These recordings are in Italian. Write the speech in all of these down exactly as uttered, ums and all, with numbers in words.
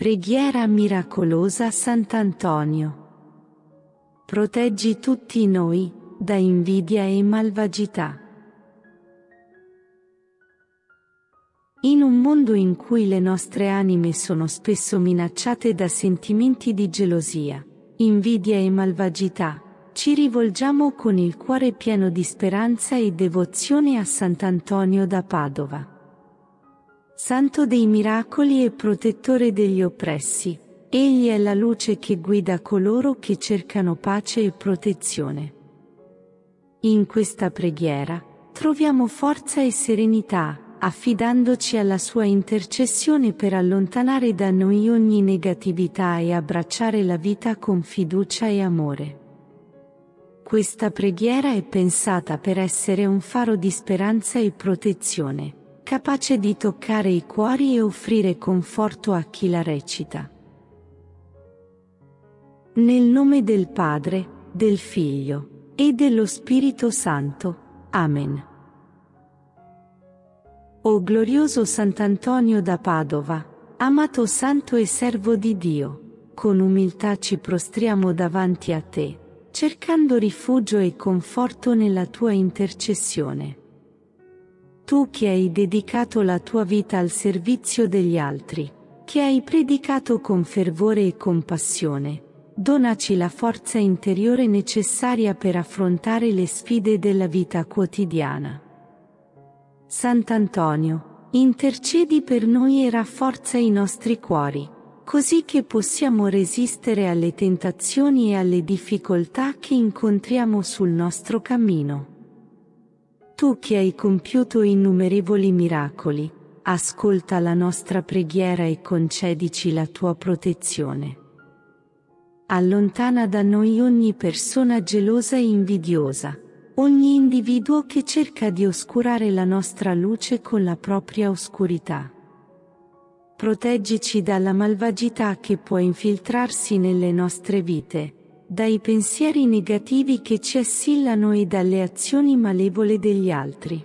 Preghiera miracolosa a Sant'Antonio. Proteggi tutti noi, da invidia e malvagità. In un mondo in cui le nostre anime sono spesso minacciate da sentimenti di gelosia, invidia e malvagità, ci rivolgiamo con il cuore pieno di speranza e devozione a Sant'Antonio da Padova. Santo dei miracoli e protettore degli oppressi, egli è la luce che guida coloro che cercano pace e protezione. In questa preghiera, troviamo forza e serenità, affidandoci alla sua intercessione per allontanare da noi ogni negatività e abbracciare la vita con fiducia e amore. Questa preghiera è pensata per essere un faro di speranza e protezione, capace di toccare i cuori e offrire conforto a chi la recita. Nel nome del Padre, del Figlio, e dello Spirito Santo. Amen. O glorioso Sant'Antonio da Padova, amato santo e servo di Dio, con umiltà ci prostriamo davanti a te, cercando rifugio e conforto nella tua intercessione. Tu che hai dedicato la tua vita al servizio degli altri, che hai predicato con fervore e compassione, donaci la forza interiore necessaria per affrontare le sfide della vita quotidiana. Sant'Antonio, intercedi per noi e rafforza i nostri cuori, così che possiamo resistere alle tentazioni e alle difficoltà che incontriamo sul nostro cammino. Tu che hai compiuto innumerevoli miracoli, ascolta la nostra preghiera e concedici la tua protezione. Allontana da noi ogni persona gelosa e invidiosa, ogni individuo che cerca di oscurare la nostra luce con la propria oscurità. Proteggici dalla malvagità che può infiltrarsi nelle nostre vite, dai pensieri negativi che ci assillano e dalle azioni malevole degli altri.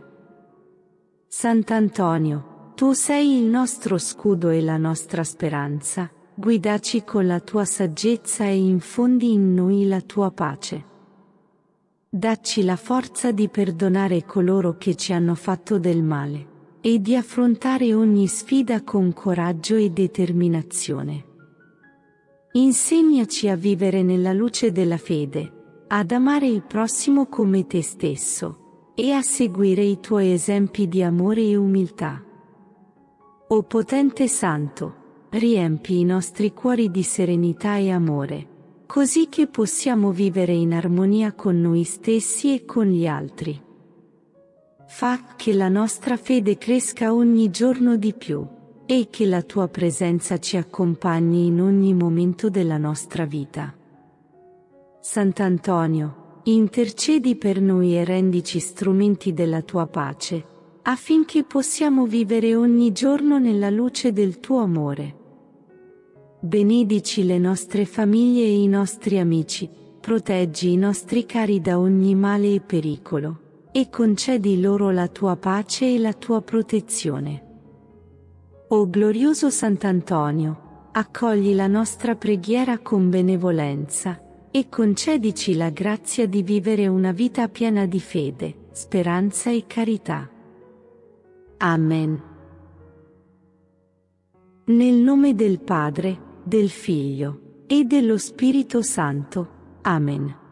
Sant'Antonio, tu sei il nostro scudo e la nostra speranza, guidaci con la tua saggezza e infondi in noi la tua pace. Dacci la forza di perdonare coloro che ci hanno fatto del male, e di affrontare ogni sfida con coraggio e determinazione. Insegnaci a vivere nella luce della fede, ad amare il prossimo come te stesso, e a seguire i tuoi esempi di amore e umiltà. O potente Santo, riempi i nostri cuori di serenità e amore, così che possiamo vivere in armonia con noi stessi e con gli altri. Fa che la nostra fede cresca ogni giorno di più, e che la tua presenza ci accompagni in ogni momento della nostra vita. Sant'Antonio, intercedi per noi e rendici strumenti della tua pace, affinché possiamo vivere ogni giorno nella luce del tuo amore. Benedici le nostre famiglie e i nostri amici, proteggi i nostri cari da ogni male e pericolo, e concedi loro la tua pace e la tua protezione. O glorioso Sant'Antonio, accogli la nostra preghiera con benevolenza, e concedici la grazia di vivere una vita piena di fede, speranza e carità. Amen. Nel nome del Padre, del Figlio, e dello Spirito Santo. Amen.